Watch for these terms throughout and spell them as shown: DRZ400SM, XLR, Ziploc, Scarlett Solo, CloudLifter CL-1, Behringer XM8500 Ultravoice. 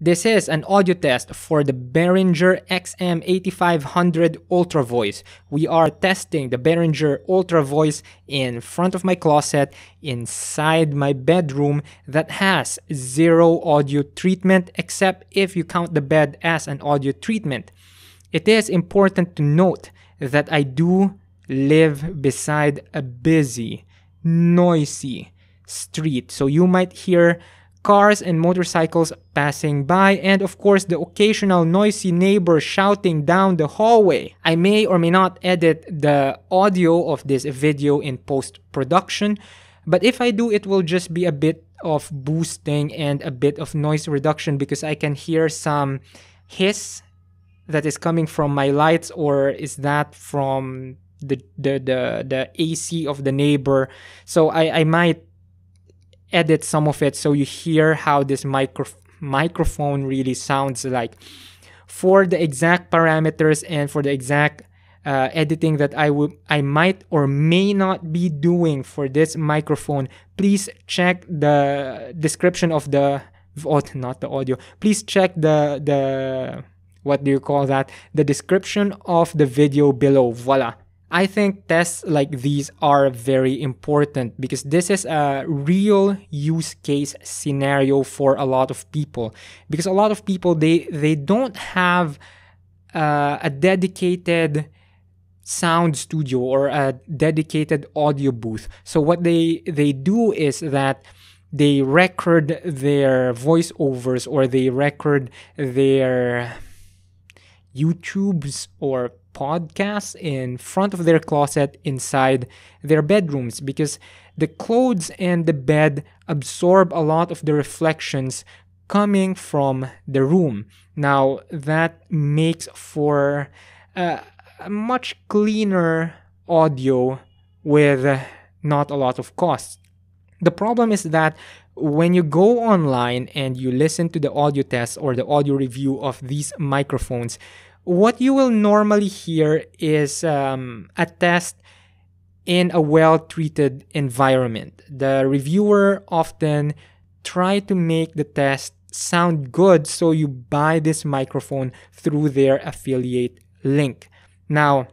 This is an audio test for the Behringer XM8500 Ultravoice. We are testing the Behringer Ultravoice in front of my closet, inside my bedroom that has zero audio treatment, except if you count the bed as an audio treatment. It is important to note that I do live beside a busy, noisy street, so you might hear cars and motorcycles passing by, and of course the occasional noisy neighbor shouting down the hallway. I may or may not edit the audio of this video in post-production, but if I do, it will just be a bit of boosting and a bit of noise reduction because I can hear some hiss that is coming from my lights, or is that from the AC of the neighbor. So I might edit some of it so you hear how this microphone really sounds like. For the exact parameters and for the exact editing that I might or may not be doing for this microphone, please check the description of the please check the the description of the video below. Voila. I think tests like these are very important because this is a real use case scenario for a lot of people. Because a lot of people, they don't have a dedicated sound studio or a dedicated audio booth. So what they do is that they record their voiceovers, or they record their YouTubes or podcasts in front of their closet, inside their bedrooms, because the clothes and the bed absorb a lot of the reflections coming from the room. Now that makes for a much cleaner audio with not a lot of cost. The problem is that when you go online and you listen to the audio test or the audio review of these microphones, what you will normally hear is a test in a well-treated environment. The reviewer often tries to make the test sound good, so you buy this microphone through their affiliate link. Now,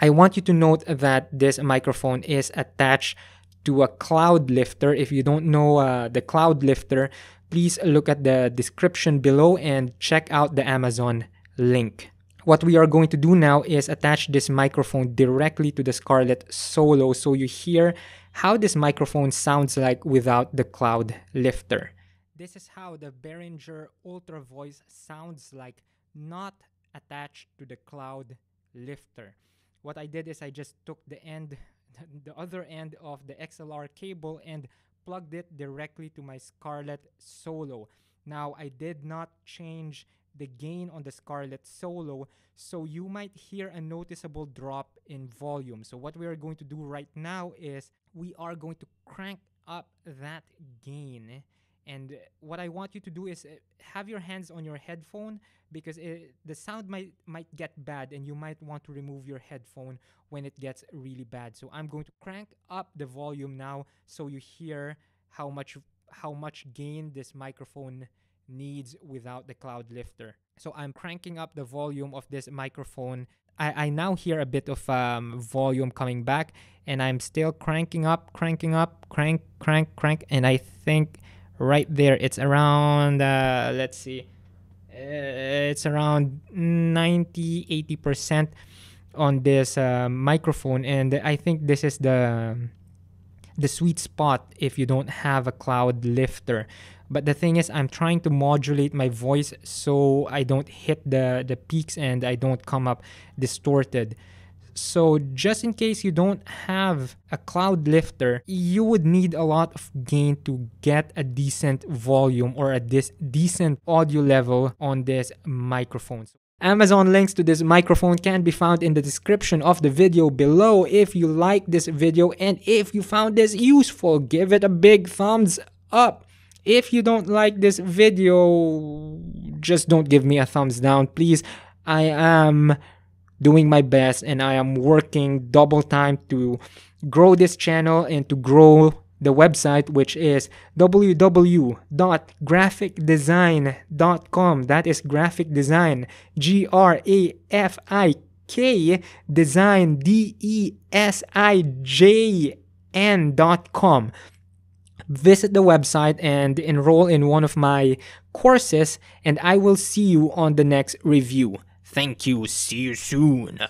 I want you to note that this microphone is attached to a CloudLifter. If you don't know the CloudLifter, please look at the description below and check out the Amazon link. What we are going to do now is attach this microphone directly to the Scarlett Solo, so you hear how this microphone sounds like without the CloudLifter. This is how the Behringer Ultravoice sounds like not attached to the CloudLifter. What I did is I just took the other end of the XLR cable and plugged it directly to my Scarlett Solo. Now I did not change the gain on the Scarlett Solo, so you might hear a noticeable drop in volume. So what we are going to do right now is we are going to crank up that gain, and what I want you to do is have your hands on your headphone, because the sound might get bad and you might want to remove your headphone when it gets really bad. So I'm going to crank up the volume now so you hear how much gain this microphone needs without the CloudLifter. So I'm cranking up the volume of this microphone. I now hear a bit of volume coming back, and I'm still cranking up, and I think right there it's around let's see, it's around 90-80% on this microphone, and I think this is the sweet spot if you don't have a CloudLifter. But the thing is, I'm trying to modulate my voice so I don't hit the peaks and I don't come up distorted. So just in case you don't have a CloudLifter, you would need a lot of gain to get a decent volume or a decent audio level on this microphone. Amazon links to this microphone can be found in the description of the video below. If you like this video and if you found this useful, give it a big thumbs up. If you don't like this video, just don't give me a thumbs down, please. I am doing my best and I am working double time to grow this channel and to grow the website, which is www.graphicdesign.com. That is graphic design, G-R-A-F-I-K design, D-E-S-I-J-N.com. Visit the website and enroll in one of my courses, and I will see you on the next review. Thank you. See you soon.